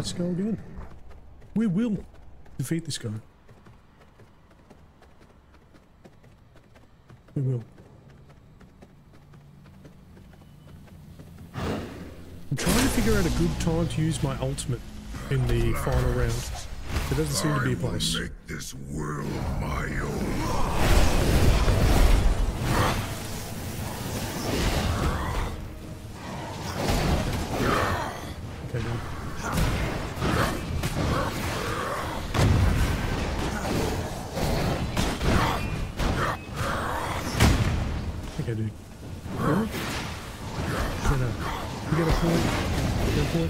Let's go again. We will defeat this guy. We will. I'm trying to figure out a good time to use my ultimate in the final round. It doesn't seem to be a place. I will make this world my own.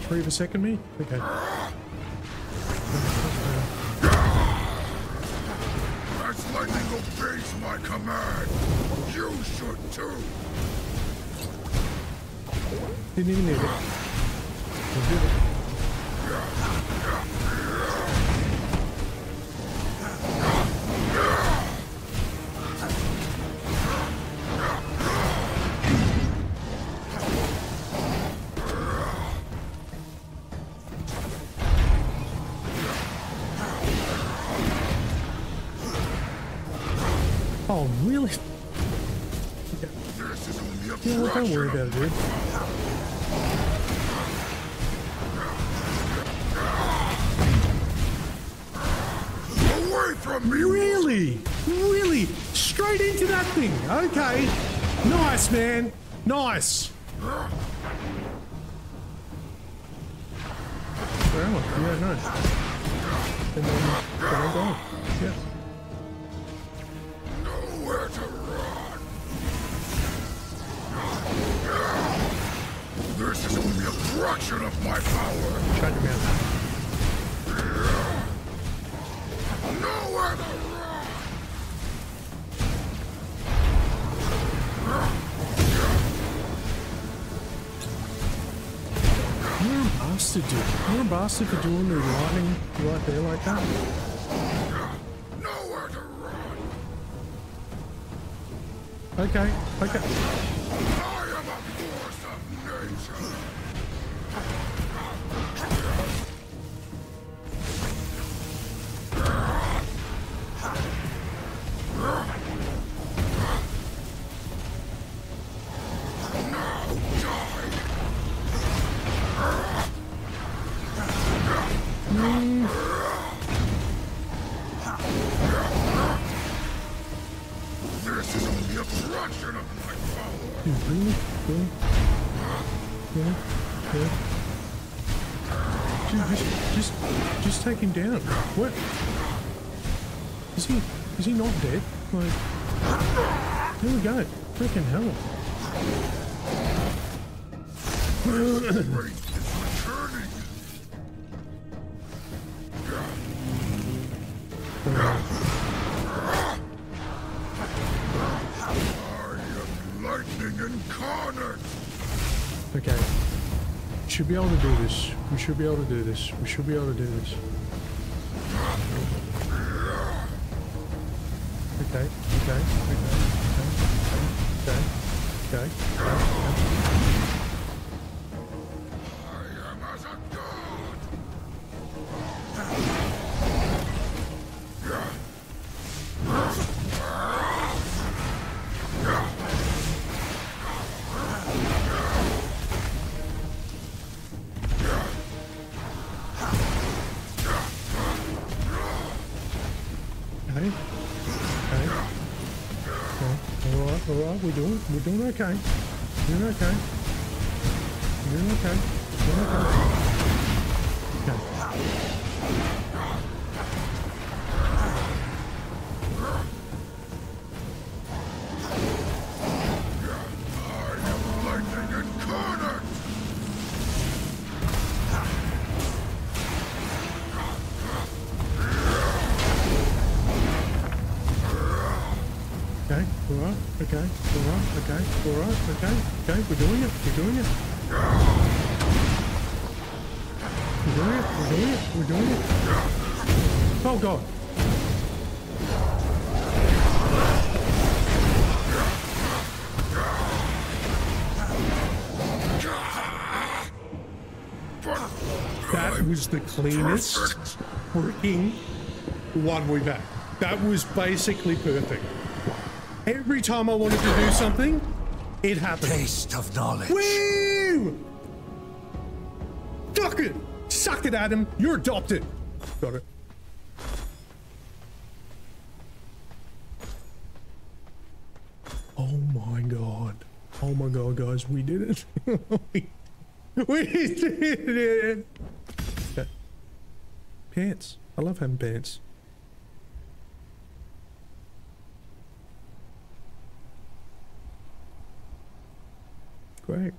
Three of a second me? Okay. That's lightning obeys my command. You should too. Didn't even need it. Oh, really? Yeah, don't worry about it, dude. Away from me! Really? Really? Straight into that thing. Okay. Nice, man. Nice. Where am I? Yeah, no. And then I'm gone. Yeah. This is only a fraction of my power. Shut your mouth. Nowhere to run. You're a bastard, dude. You're a bastard for doing the lightning right there like that. Nowhere to run. Okay. Okay. Take him down. What? Is he not dead? Like, there we go. Freaking hell. I am lightning incarnate. Okay. We should be able to do this. We should be able to do this. We should be able to do this. Okay, okay, okay, okay, okay, I am as a god. Okay. Alright, we're doing okay. We're doing okay. I am lightning incarnate. Okay, alright, okay, alright, okay, alright, okay, okay, we're doing it. We're doing it. Oh god. That was the cleanest freaking one we've had. That was basically perfect. Every time I wanted to do something, it happened. Taste of knowledge. Woo! Fuck it! Suck it, Adam. You're adopted. Got it. Oh my god. Oh my god, guys. We did it. We did it. Okay. Pants. I love having pants. Great.